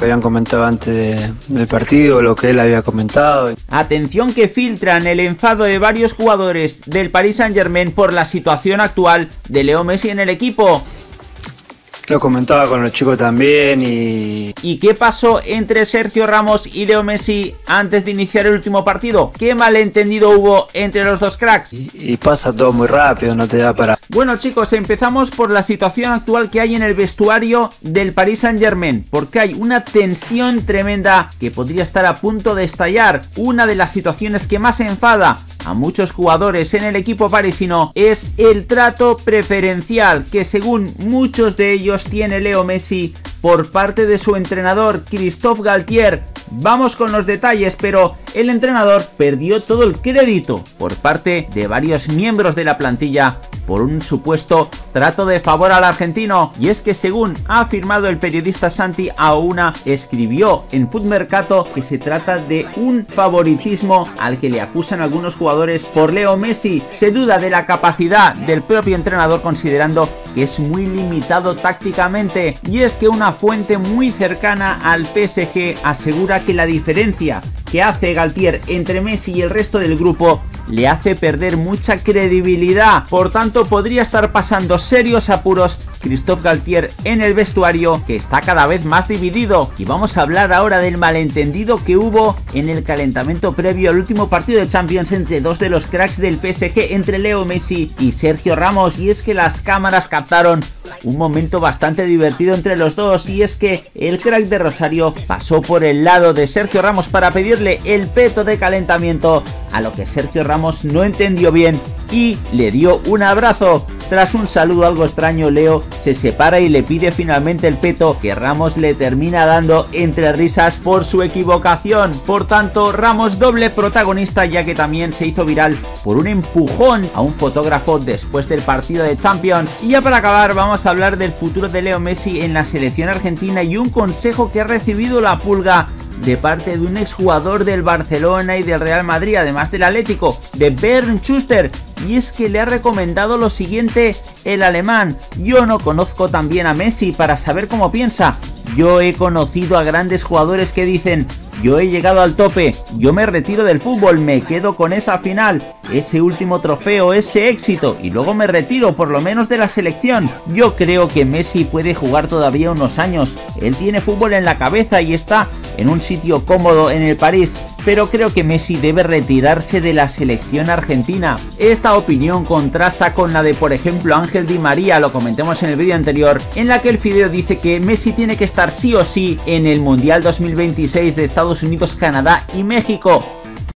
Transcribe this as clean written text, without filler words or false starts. que habían comentado antes del partido, lo que él había comentado. Atención que filtran el enfado de varios jugadores del Paris Saint-Germain por la situación actual de Leo Messi en el equipo. Lo comentaba con los chicos también y... ¿Y qué pasó entre Sergio Ramos y Leo Messi antes de iniciar el último partido? ¿Qué malentendido hubo entre los dos cracks? Y pasa todo muy rápido, no te da para... Bueno chicos, empezamos por la situación actual que hay en el vestuario del Paris Saint-Germain, porque hay una tensión tremenda que podría estar a punto de estallar. Una de las situaciones que más enfada a muchos jugadores en el equipo parisino es el trato preferencial que, según muchos de ellos, tiene Leo Messi por parte de su entrenador Christophe Galtier. Vamos con los detalles, pero el entrenador perdió todo el crédito por parte de varios miembros de la plantilla por un supuesto trato de favor al argentino. Y es que, según ha afirmado el periodista Santi Auna, escribió en Foot Mercato que se trata de un favoritismo al que le acusan algunos jugadores por Leo Messi. Se duda de la capacidad del propio entrenador, considerando que es muy limitado tácticamente. Y es que una fuente muy cercana al PSG asegura que la diferencia que hace Galtier entre Messi y el resto del grupo le hace perder mucha credibilidad. Por tanto, podría estar pasando serios apuros Christophe Galtier en el vestuario, que está cada vez más dividido. Y vamos a hablar ahora del malentendido que hubo en el calentamiento previo al último partido de Champions entre dos de los cracks del PSG, entre Leo Messi y Sergio Ramos. Y es que las cámaras captaron un momento bastante divertido entre los dos, y es que el crack de Rosario pasó por el lado de Sergio Ramos para pedirle el peto de calentamiento, a lo que Sergio Ramos no entendió bien y le dio un abrazo. Tras un saludo algo extraño, Leo se separa y le pide finalmente el peto, que Ramos le termina dando entre risas por su equivocación. Por tanto, Ramos doble protagonista, ya que también se hizo viral por un empujón a un fotógrafo después del partido de Champions. Y ya para acabar, vamos a hablar del futuro de Leo Messi en la selección argentina y un consejo que ha recibido la pulga de parte de un exjugador del Barcelona y del Real Madrid, además del Atlético, de Bernd Schuster. Y es que le ha recomendado lo siguiente el alemán: yo no conozco tan bien a Messi para saber cómo piensa. Yo he conocido a grandes jugadores que dicen: yo he llegado al tope, yo me retiro del fútbol, me quedo con esa final, ese último trofeo, ese éxito, y luego me retiro, por lo menos de la selección. Yo creo que Messi puede jugar todavía unos años, él tiene fútbol en la cabeza y está en un sitio cómodo en el París, pero creo que Messi debe retirarse de la selección argentina. Esta opinión contrasta con la de, por ejemplo, Ángel Di María, lo comentamos en el vídeo anterior, en la que el fideo dice que Messi tiene que estar sí o sí en el Mundial 2026 de Estados Unidos, Canadá y México.